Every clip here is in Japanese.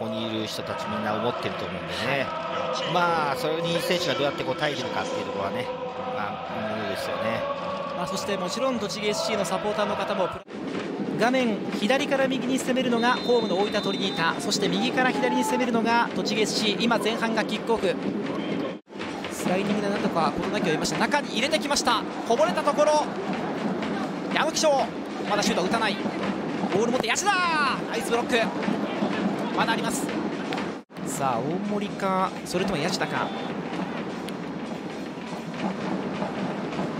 こにいる人たちみんな思ってると思うんでね、まあそれに選手がどうやってこう対峙するかっていうところはね、まあものですよね。まあそしてもちろん栃木 SC のサポーターの方も画面左から右に攻めるのがホームの大分トリニータ、そして右から左に攻めるのが栃木 SC。 今前半がキックオフ、スライディングでなんとかこの打球を得ました。中に入れてきました。こぼれたところ矢野貴章、まだシュートは打たない。ボール持って安田、ナイスブロック、まだあります。さあ大森かそれとも谷内田か。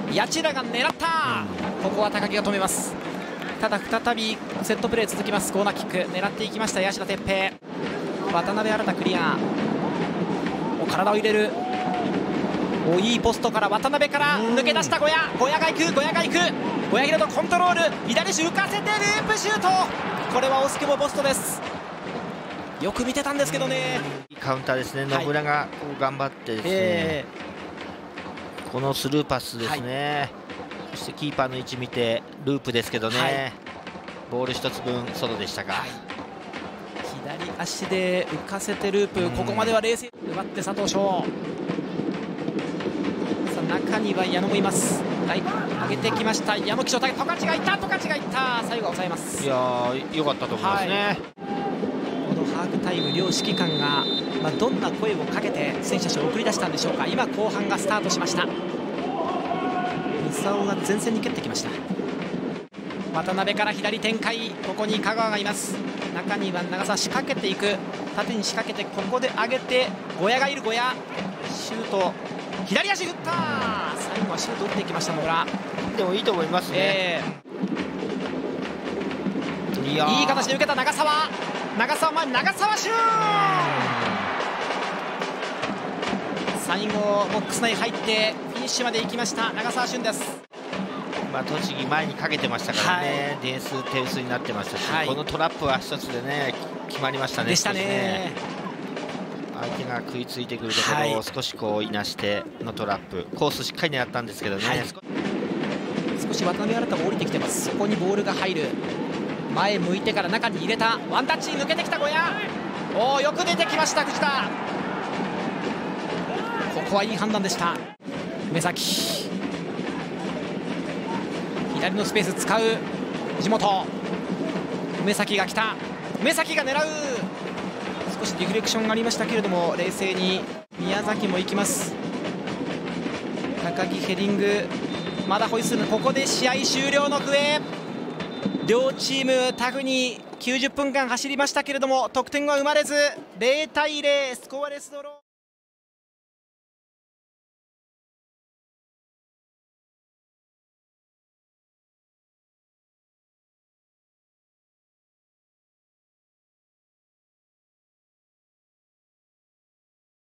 谷内田が狙った。ここは高木が止めます。ただ再びセットプレー続きます。コーナーキック狙っていきました谷内田哲平。渡辺新クリア、お体を入れる、おいいポストから渡辺から抜け出した小屋が行く、小屋のコントロール、左足浮かせてループシュート、これは惜しくもポストです。よく見てたんですけどね。カウンターですね。野村が頑張ってですね、このスルーパスですね、そしてキーパーの位置見てループですけどね、ボール1つ分外でしたか、左足で浮かせてループ、ここまでは冷静に奪って佐藤翔。さあ中には矢野もいます。上げてきました矢野貴章、トカチがいった、最後は抑えます。いやー、よかったと思いますね、ハーフタイム両指揮官が、どんな声をかけて選手たちを送り出したんでしょうか。今後半がスタートしました。三尾が前線に蹴ってきました。渡辺から左展開、ここに香川がいます。中には長澤、仕掛けていく、縦に仕掛けて、ここで上げて小屋がいる、シュート、左足振った、最後はシュート打っていきました野村。でもいいと思いますね、いい形で受けた長澤シュート、最後ボックス内入ってフィニッシュまで行きました長澤俊です。栃木前にかけてましたからね、ディフェンス手薄になってましたし、このトラップは一つでね決まりましたね。相手が食いついてくるところを少しこういなしてのトラップ、コースしっかり狙ったんですけどね、少し渡辺新も降りてきてます。そこにボールが入る、前向いてから中に入れた、ワンタッチ抜けてきた小屋、よく出てきました藤田、ここはいい判断でした。目先左のスペース使う藤本、梅崎が来た、梅崎が狙う、少しディフレクションがありましたけれども冷静に。宮崎も行きます、高木ヘディング、まだホイッスル、ここで試合終了の笛。両チームタフに90分間走りましたけれども得点は生まれず、0対0、スコアレスドロー。